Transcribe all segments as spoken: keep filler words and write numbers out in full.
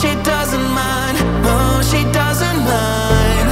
she doesn't mind, no, she doesn't mind.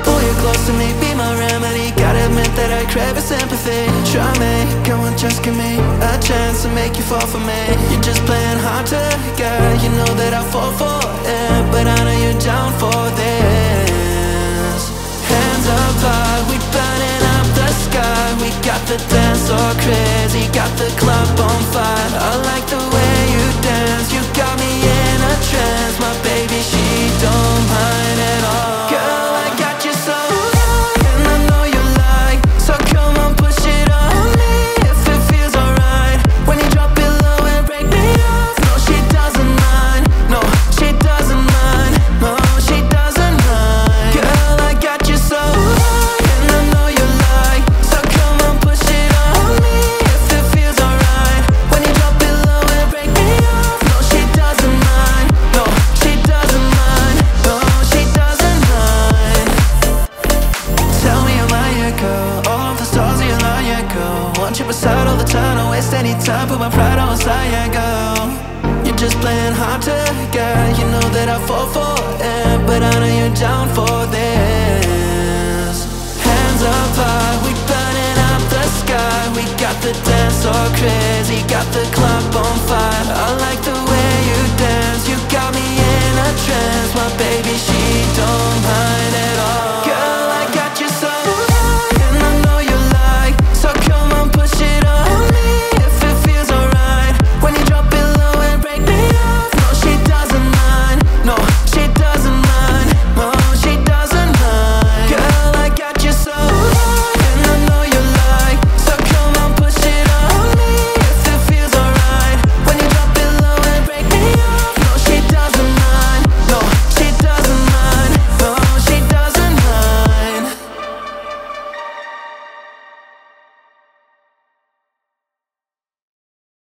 Pull you close to me, be my remedy. Gotta admit that I crave your sympathy. Try me, come on, just give me a chance to make you fall for me. You're just playing hard to get. You know that I fall for it, but I know you're down for this. Hands up high, we burning up the sky. We got the dance all crazy, got the club on fire. I like the way you dance, you got me in a trance. My baby, she don't mind at all. Girl, I got you so high, and I know you like. So come on, push it on me if it feels alright. When you drop it low and break me off, no, she doesn't mind, no, she doesn't mind, no, she doesn't mind. Girl, I got you so high, and I know you like. So come on, push it on me if it feels alright. When you drop it low and break me off, no, she doesn't mind, no, she doesn't mind, no, she doesn't mind. Tell me I'm not your girl, all of the stars are your liar, girl. Want you beside all the time, don't waste any time, put my pride on side, yeah, girl. You're just playing hard to get, you know that I fall for it, but I know you're down for this. Hands up high, we burning up the sky. We got the dance all crazy, got the